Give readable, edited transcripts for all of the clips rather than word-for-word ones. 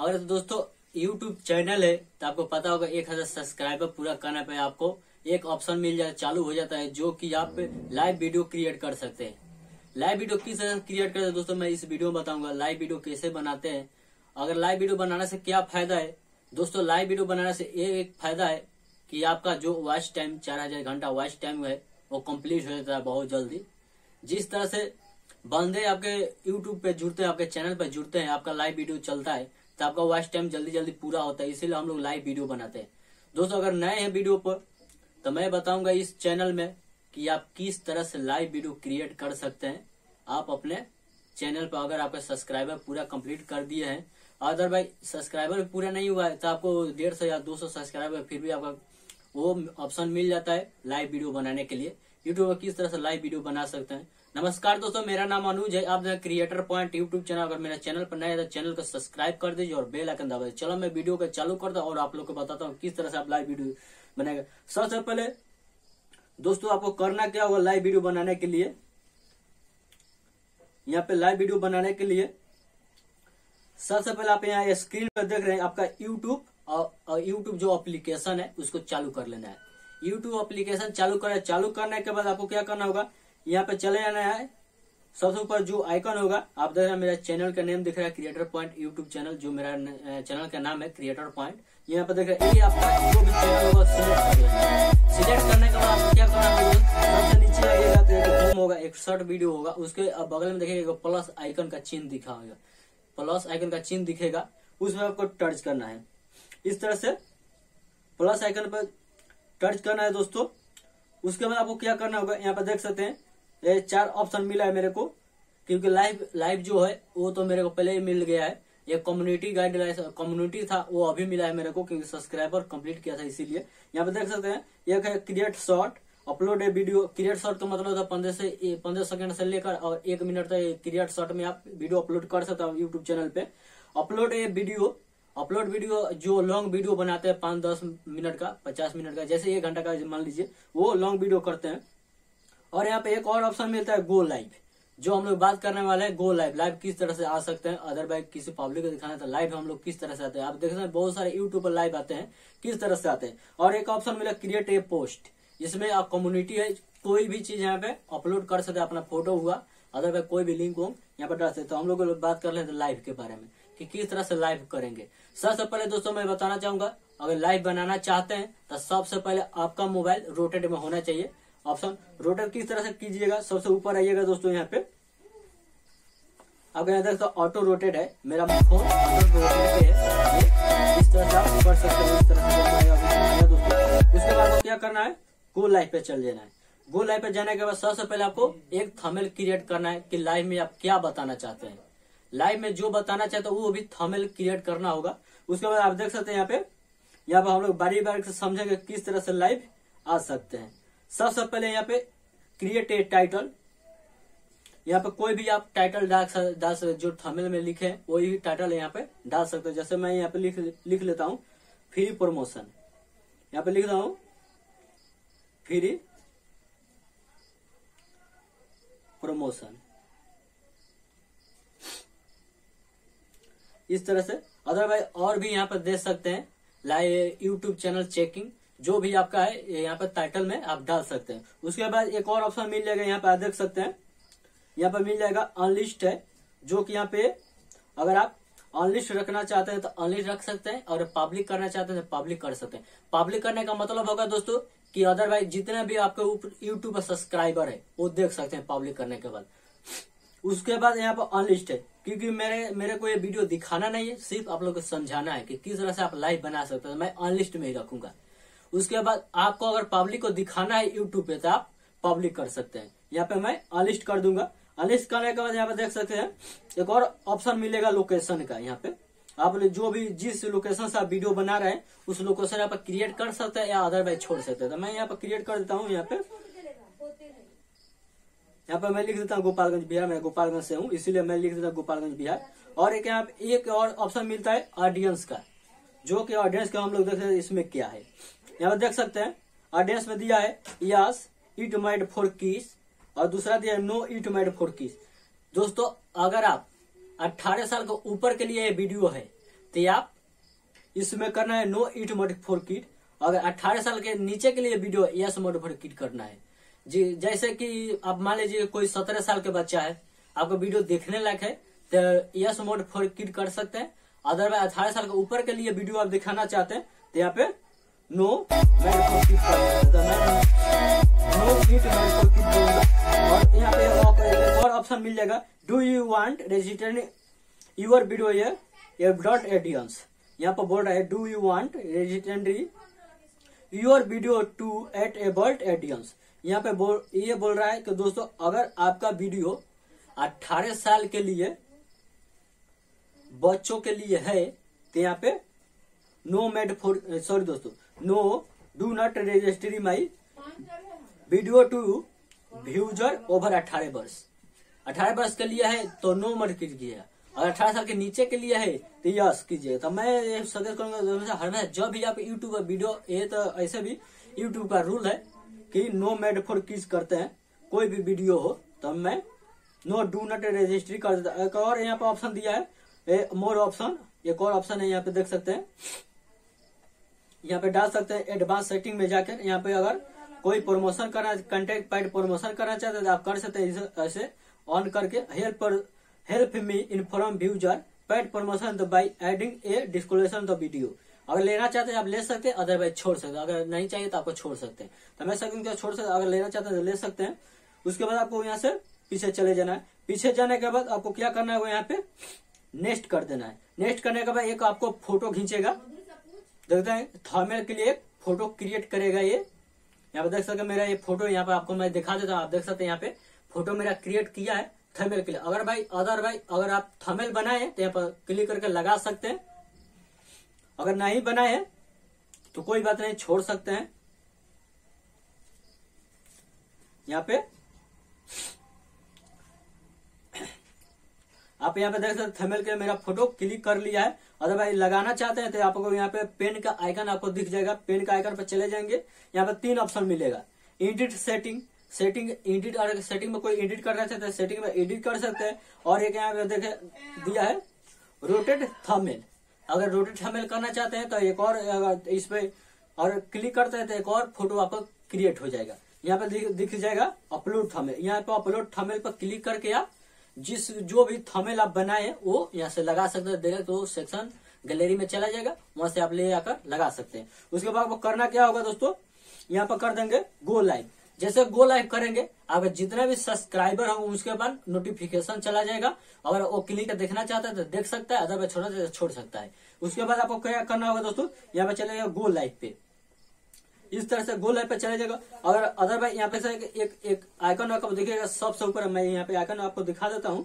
अगर दोस्तों YouTube channel है तो आपको पता होगा 1000 सब्सक्राइबर पूरा करने पे आपको एक ऑप्शन मिल जाता, चालू हो जाता है, जो कि आप लाइव वीडियो क्रिएट कर सकते हैं। लाइव वीडियो किस तरह क्रिएट करते हैं दोस्तों, मैं इस वीडियो में बताऊंगा लाइव वीडियो कैसे बनाते हैं। अगर लाइव वीडियो बनाने से क्या फायदा है दोस्तों, लाइव वीडियो बनाने से एक फायदा है कि आपका जो वॉच टाइम 4000 घंटा वॉच टाइम है वो कंप्लीट हो जाता है बहुत जल्दी। जिस तरह से बंदे आपके यूट्यूब पे जुड़ते हैं, आपके चैनल पे जुड़ते हैं, आपका लाइव वीडियो चलता है तो आपका वॉच टाइम जल्दी जल्दी पूरा होता है, इसीलिए हम लोग लाइव वीडियो बनाते हैं। दोस्तों अगर नए हैं वीडियो पर तो मैं बताऊंगा इस चैनल में कि आप किस तरह से लाइव वीडियो क्रिएट कर सकते हैं आप अपने चैनल पर। अगर आपका सब्सक्राइबर पूरा कंप्लीट कर दिए हैं, अदरवाइज सब्सक्राइबर पूरा नहीं हुआ है तो आपको 150 या 200 सब्सक्राइबर फिर भी आपका वो ऑप्शन मिल जाता है लाइव वीडियो बनाने के लिए। यूट्यूब पर किस तरह से लाइव वीडियो बना सकते हैं। नमस्कार दोस्तों, मेरा नाम अनुज है, आप क्रिएटर पॉइंट यूट्यूब चैनल। अगर मेरा चैनल पर नया है तो चैनल को सब्सक्राइब कर दीजिए और बेल आइकन दबा दीजिए। चलो मैं वीडियो को चालू करता हूँ और आप लोग को बताता हूँ किस तरह से आप लाइव वीडियो बनाएगा। सबसे पहले दोस्तों आपको करना क्या होगा लाइव वीडियो बनाने के लिए, यहाँ पे लाइव वीडियो बनाने के लिए सबसे पहले आप यहाँ स्क्रीन पर देख रहे हैं आपका यूट्यूब और यूट्यूब जो एप्लीकेशन है उसको चालू कर लेना है। यूट्यूब एप्लीकेशन चालू करने के बाद आपको क्या करना होगा, यहाँ पे चले जाना है। सबसे ऊपर जो आइकन होगा आप देख रहे हैं मेरा चैनल का नेम दिख रहा है क्रिएटर पॉइंट यूट्यूब चैनल, जो मेरा चैनल का नाम है क्रिएटर पॉइंट। यहाँ पे देख रहे हैं आपका जो भी चैनल होगा सिलेक्ट करने के बाद आपको क्या करना होगा, सबसे नीचे आइएगा तो एक होम होगा, एक शॉर्ट वीडियो होगा, उसके बगल में देखिएगा प्लस आइकन का चिन्ह दिखा होगा, प्लस आइकन का चिन्ह दिखेगा, उसमें आपको टच करना है। इस तरह से प्लस आइकन पर टच करना है दोस्तों। उसके बाद आपको क्या करना होगा, यहाँ पर देख सकते हैं ये 4 ऑप्शन मिला है मेरे को, क्योंकि लाइव जो है वो तो मेरे को पहले ही मिल गया है। ये कम्युनिटी गाइडलाइन कम्युनिटी था वो अभी मिला है मेरे को, क्योंकि सब्सक्राइबर कंप्लीट किया था इसीलिए। यहाँ पर देख सकते हैं एक है create short upload a video. Create short का मतलब था 15 सेकंड से लेकर और 1 मिनट तक क्रिएट शॉर्ट में आप वीडियो अपलोड कर सकते हो यूट्यूब चैनल पे। Upload a video, upload video जो लॉन्ग वीडियो बनाते हैं 5-10 मिनट का, 50 मिनट का, जैसे 1 घंटा का मान लीजिए, वो लॉन्ग वीडियो करते हैं। और यहाँ पे एक और ऑप्शन मिलता है गो लाइव, जो हम लोग बात करने वाले हैं गो लाइव। लाइव किस तरह से आ सकते हैं, अदरवाइज किसी पब्लिक को दिखाना था लाइव हम लोग किस तरह से आते हैं। आप देख सकते हैं बहुत सारे यूट्यूब पर लाइव आते हैं किस तरह से आते हैं। और एक ऑप्शन मिला क्रिएट ए पोस्ट, इसमें आप कम्युनिटी है कोई भी चीज यहाँ पे अपलोड कर सकते हैं, अपना फोटो हुआ अदरवाइज कोई भी लिंक हो यहाँ पर डाल सकते। तो हम लोग बात कर लेते हैं लाइव के बारे में कि किस तरह से लाइव करेंगे। सबसे पहले दोस्तों मैं बताना चाहूंगा अगर लाइव बनाना चाहते हैं तो सबसे पहले आपका मोबाइल रोटेट में होना चाहिए। ऑप्शन रोटेट किस तरह से कीजिएगा, सबसे ऊपर आइएगा दोस्तों, यहाँ पे अगर देखो ऑटो रोटेट है मेरा फोन, ऑटो रोटेट है, इस तरह से आप कर सकते हैं। इस तरह से दोस्तों उसके बाद क्या करना है, गो लाइव पे चल जाना है। गो लाइव पे जाने के बाद सबसे पहले आपको एक थंबनेल क्रिएट करना है कि लाइव में आप क्या बताना चाहते हैं, लाइव में जो बताना चाहते हो वो भी थंबनेल क्रिएट करना होगा। उसके बाद आप देख सकते हैं यहाँ पे हम लोग बारी बारी से समझेंगे किस तरह से लाइव आ सकते हैं। सबसे पहले यहाँ पे क्रिएट ए टाइटल, यहाँ पे कोई भी आप टाइटल डाल सकते, जो थंबनेल में लिखे वही भी टाइटल यहाँ पे डाल सकते हो। जैसे मैं यहाँ पे लिख लेता हूँ फ्री प्रमोशन, यहाँ पे लिख रहा हूँ फ्री प्रमोशन, इस तरह से। अदरवाइज और भी यहाँ पर देख सकते हैं लाइव यूट्यूब चैनल चेकिंग, जो भी आपका है यहाँ पर टाइटल में आप डाल सकते हैं। उसके बाद एक और ऑप्शन मिल जाएगा, यहाँ पर आप देख सकते हैं यहाँ पर मिल जाएगा अनलिस्ट है, जो कि यहाँ पे अगर आप अनलिस्ट रखना चाहते हैं तो अनलिस्ट रख सकते हैं और पब्लिक करना चाहते हैं तो पब्लिक कर सकते हैं। पब्लिक करने का मतलब होगा दोस्तों कि अदरवाइज जितने भी आपके यूट्यूब पर सब्सक्राइबर है वो देख सकते हैं पब्लिक करने के बाद। उसके बाद यहाँ पर अनलिस्ट है, क्योंकि मेरे को ये वीडियो दिखाना नहीं है, सिर्फ आप लोग को समझाना है कि किस तरह से आप लाइव बना सकते हैं, मैं अनलिस्ट में ही रखूंगा। उसके बाद आपको अगर पब्लिक को दिखाना है यूट्यूब पे तो आप पब्लिक कर सकते हैं, यहाँ पे मैं अनलिस्ट कर दूंगा। अनलिस्ट करने के बाद यहाँ पे देख सकते हैं एक और ऑप्शन मिलेगा लोकेशन का, यहाँ पे आप जो भी जिस लोकेशन से आप वीडियो बना रहे हैं उस लोकेशन यहाँ पर क्रिएट कर सकते हैं या अदरवाइज छोड़ सकते हैं। तो मैं यहाँ पर क्रिएट कर देता हूँ, यहाँ पे मैं लिख देता हूँ गोपालगंज बिहार, मैं गोपालगंज से हूँ इसीलिए मैं लिख देता हूँ गोपालगंज बिहार। और एक यहाँ पे एक और ऑप्शन मिलता है ऑडियंस का, जो कि ऑडियंस का हम लोग देख सकते हैं इसमें क्या है, यहाँ पर देख सकते हैं ऑडियंस में दिया है यस इट मेड फॉर किस और दूसरा दिया है नो इट मेड फॉर किस। दोस्तों अगर आप 18 साल के ऊपर के लिए ये वीडियो है तो आप इसमें करना है नो इट मॉडिफाइड किट। अगर 18 साल के नीचे के लिए वीडियो यस मॉडिफाइड किट करना है जी। जैसे कि आप मान लीजिए कोई 17 साल के बच्चा है, आपका वीडियो देखने लायक है तो यस मॉडिफाइड किट कर सकते हैं। अदरवाइज 18 साल के ऊपर के लिए वीडियो आप दिखाना चाहते हैं तो यहाँ पे नो मॉडिफाइड किट और यहाँ पे एक और ऑप्शन मिल जाएगा do you want registered your video ये डॉट एडियंस। यहाँ पर बोल रहा है do you want registered your video to eight a world audience. यहाँ पे ये बोल रहा है कि दोस्तों अगर आपका वीडियो 18 साल के लिए बच्चों के लिए है तो यहाँ पे नो मेड फॉर सॉरी दोस्तों no do not register my video to व्यूजर ओवर 18 वर्ष। 18 वर्ष के लिए है तो नो मत कीजिए, और 18 साल के नीचे के लिए है तो यस कीजिए। तो मैं सजेस्ट करूंगा हमेशा जब भी आप यूट्यूब पर वीडियो ये तो ऐसे भी यूट्यूब का रूल है कि नो मेड फॉर किड्स करते हैं कोई भी वीडियो हो तो मैं नो डू नॉट रजिस्टर कर देता। एक और यहाँ पे ऑप्शन दिया है मोर ऑप्शन, एक और ऑप्शन है यहाँ पे देख सकते हैं, यहाँ पे डाल सकते हैं एडवांस सेटिंग में जाकर। यहाँ पे अगर कोई प्रमोशन करना कंटेंट पैड प्रमोशन करना चाहते हैं तो आप कर सकते हैं ऐसे ऑन करके हेल्प मी इनफॉर्म व्यूजर paid promotion the by adding a description the video. अगर लेना चाहते हैं आप ले सकते हैं, अदरवाइज छोड़ सकते हैं। अगर नहीं चाहिए तो आपको छोड़ सकते हैं, तो मैं सेकंड को छोड़ सकते हैं। अगर लेना चाहते हैं तो ले सकते हैं। उसके बाद आपको यहाँ से पीछे चले जाना है। पीछे जाने के बाद आपको क्या करना है वो यहाँ पे नेक्स्ट कर देना है। नेक्स्ट करने के बाद एक आपको फोटो खींचेगा, देखते हैं थंबनेल के लिए फोटो क्रिएट करेगा। ये यहाँ पे देख सकते मेरा ये फोटो यहाँ पे आपको मैं दिखा देता हूँ। आप देख सकते हैं यहाँ पे फोटो मेरा क्रिएट किया है थंबनेल के लिए। अगर आप थंबनेल बनाए तो यहाँ पर क्लिक करके लगा सकते हैं, अगर नहीं बनाए तो कोई बात नहीं छोड़ सकते हैं। यहाँ पे आप यहाँ पे देख सकते थंबनेल के लिए मेरा फोटो क्लिक कर लिया है। अदरवाइज लगाना चाहते हैं तो आपको यहाँ पे पेन का आइकन आपको दिख जाएगा। पेन का आइकन पर चले जाएंगे, यहाँ पे 3 ऑप्शन मिलेगा एडिट सेटिंग एडिट। और सेटिंग में कोई एडिट करना चाहते हैं सेटिंग में एडिट कर सकते हैं। और एक यहाँ पे देखे दिया है रोटेट थंबनेल। अगर रोटेट थंबनेल करना चाहते हैं तो एक और इस पे और क्लिक करते हैं तो एक और फोटो आपको क्रिएट हो जाएगा। यहाँ पे दिख जाएगा अपलोड थंबनेल। यहाँ पे अपलोड थंबनेल पर क्लिक करके आप जो भी थंबनेल आप बनाए वो यहाँ से लगा सकते हैं। देखा तो सेक्शन गैलरी में चला जाएगा, वहां से आप ले आकर लगा सकते हैं। उसके बाद वो करना क्या होगा दोस्तों, यहाँ पर कर देंगे गो लाइव। जैसे गो लाइव करेंगे अगर जितना भी सब्सक्राइबर होंगे उसके बाद नोटिफिकेशन चला जाएगा। अगर वो क्लिक देखना चाहता है तो देख सकता है, अदरवाइज छोड़ना चाहता है छोड़ सकता है। उसके बाद आपको क्या करना होगा दोस्तों, यहाँ पे चले जाएगा गो लाइव पे। इस तरह से गो लाइव पे चला जाएगा। अगर अदरवाइज यहाँ पे एक आइकन आपको दिखेगा सबसे ऊपर। मैं यहाँ पे आइकन आपको दिखा देता हूँ।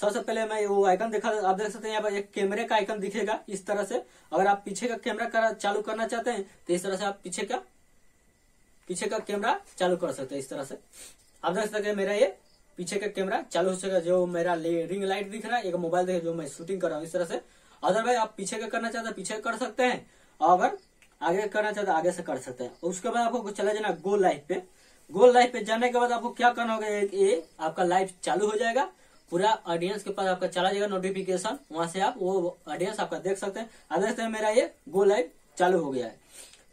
सबसे पहले मैं वो आइकन दिखा देता हूँ। आप देख सकते हैं यहाँ पर एक कैमरे का आइकन दिखेगा इस तरह से। अगर आप पीछे का कैमरा चालू करना चाहते हैं तो इस तरह से आप पीछे का कैमरा चालू कर सकते हैं। इस तरह से आप देख सकते हैं मेरा ये पीछे का कैमरा चालू हो सकेगा। जो मेरा रिंग लाइट दिख रहा है एक मोबाइल देख जो मैं शूटिंग कर रहा हूँ इस तरह से। अदरवाइज आप पीछे का करना चाहते हैं पीछे कर सकते हैं, अगर आगे करना चाहते हैं आगे से कर सकते हैं। उसके बाद आपको चला जाना गो लाइव पे। गो लाइव पे जाने के बाद आपको क्या करना होगा, ये आपका लाइव चालू हो जाएगा, पूरा ऑडियंस के पास आपका चला जाएगा नोटिफिकेशन। वहां से आप वो ऑडियंस आपका देख सकते हैं। आप देख सकते हैं मेरा ये गो लाइव चालू हो गया है।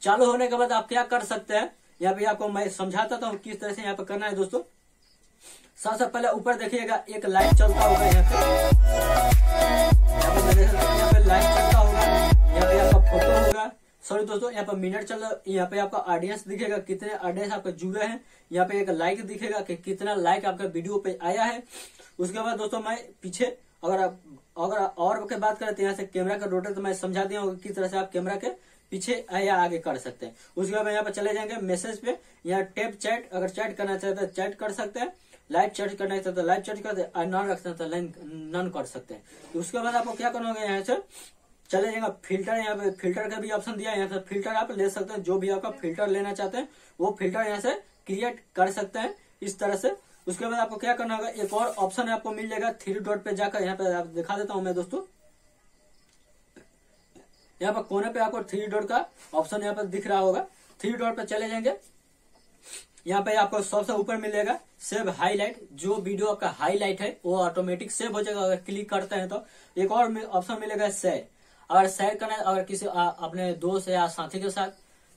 चालू होने के बाद आप क्या कर सकते हैं यहाँ पे आपको मैं समझाता था किस तरह से यहाँ पे करना है दोस्तों। सबसे पहले ऊपर देखिएगा एक लाइट चलता होगा, यहाँ पे लाइट चलता होगा, यहाँ पे आपका फोटो होगा सॉरी दोस्तों, यहाँ पे मिनट चल रहा है, यहाँ पे आपका ऑडियंस दिखेगा कितने ऑडियंस आपके जुड़े हैं, यहाँ पे एक लाइक दिखेगा कि कितना लाइक आपका वीडियो पे आया है। उसके बाद दोस्तों मैं पीछे अगर और के बात करें तो यहाँ से कैमरा का रोटेट तो मैं समझा दिया हूँ किस तरह से आप कैमरा के पीछे या आगे कर सकते हैं। उसके बाद यहाँ पर चले जाएंगे मैसेज पे। यहाँ टैप चैट, अगर चैट करना चाहते हैं चैट कर सकते हैं, लाइव चैट करना चाहते हैं लाइव चैट करते हैं, नॉन रख सकते हैं नॉन कर सकते हैं। उसके बाद आपको क्या करना होगा, यहाँ से चले जाएगा फिल्टर। यहाँ पे फिल्टर का भी ऑप्शन दिया है, यहाँ से फिल्टर आप ले सकते हैं। जो भी आपका फिल्टर लेना चाहते हैं वो फिल्टर यहाँ से क्रिएट कर सकते हैं इस तरह से। उसके बाद आपको क्या करना होगा, एक और ऑप्शन आपको मिल जाएगा थ्री डॉट पे जाकर। यहाँ पे आप दिखा देता हूँ मैं दोस्तों, यहाँ पर कोने पे आपको थ्री डॉट का ऑप्शन यहाँ पर दिख रहा होगा। थ्री डॉट पे चले जाएंगे, यहाँ पे आपको सबसे ऊपर मिलेगा सेव हाईलाइट, जो वीडियो आपका हाईलाइट है वो ऑटोमेटिक सेव हो जाएगा अगर क्लिक करते हैं तो। एक और ऑप्शन मिलेगा शेयर, अगर शेयर करना है, अगर किसी अपने दोस्त या साथी के साथ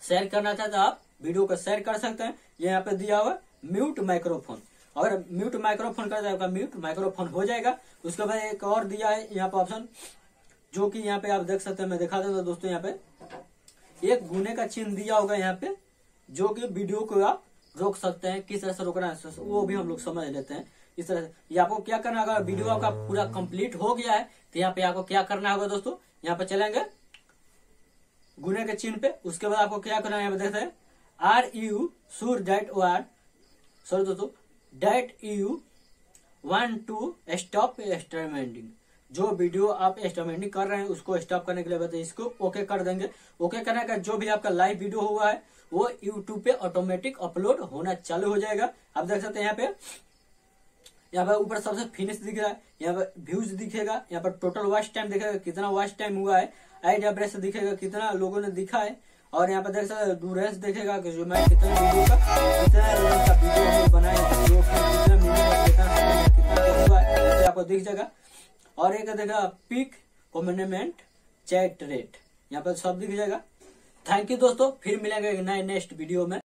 शेयर करना चाहते तो आप वीडियो को शेयर कर सकते हैं। ये यहाँ पे दिया हुआ म्यूट माइक्रोफोन, अगर म्यूट माइक्रोफोन करते हैं म्यूट माइक्रोफोन हो जाएगा। उसके बाद एक और दिया है यहाँ पे ऑप्शन, जो कि यहाँ पे आप देख सकते हैं, मैं दिखा देता हूँ दोस्तों। यहाँ पे एक गुने का चिन्ह दिया होगा यहाँ पे, जो कि वीडियो को आप रोक सकते हैं। किस तरह से रोकना है वो भी हम लोग समझ लेते हैं। इस तरह से ये आपको क्या करना होगा, अगर वीडियो आपका पूरा कंप्लीट हो गया है तो यहाँ पे आपको क्या करना होगा दोस्तों, यहाँ पे चलेंगे गुने के चिन्ह पे। उसके बाद आपको क्या करना है, यहाँ पे देखते हैं are you sure that war, sorry दोस्तों that you want to stop experimenting, जो वीडियो आप एक्सपेरिमेंटिंग कर रहे हैं उसको स्टॉप करने के लिए बताइए, इसको ओके कर देंगे। ओके करने का जो भी आपका लाइव वीडियो हुआ है वो यूट्यूब पे ऑटोमेटिक अपलोड होना चालू हो जाएगा। आप देख सकते हैं यहाँ पे ऊपर सबसे फिनिश दिख रहा है, यहाँ पे व्यूज दिखेगा, यहाँ पर टोटल वॉच टाइम दिखेगा कितना वॉच टाइम हुआ है, एड एवरेज दिखेगा कितना लोगों ने दिखा है, और यहाँ पे देख सकते हैं ड्यूरेंस देखेगा कि जो मैं कितना वीडियो का वीडियो बनाया आपको दिख जाएगा। और एक देखेगा पिक कमेंटमेंट चैट रेट, यहाँ पर सब दिख जाएगा। थैंक यू दोस्तों, फिर मिलेंगे नए नेक्स्ट वीडियो में।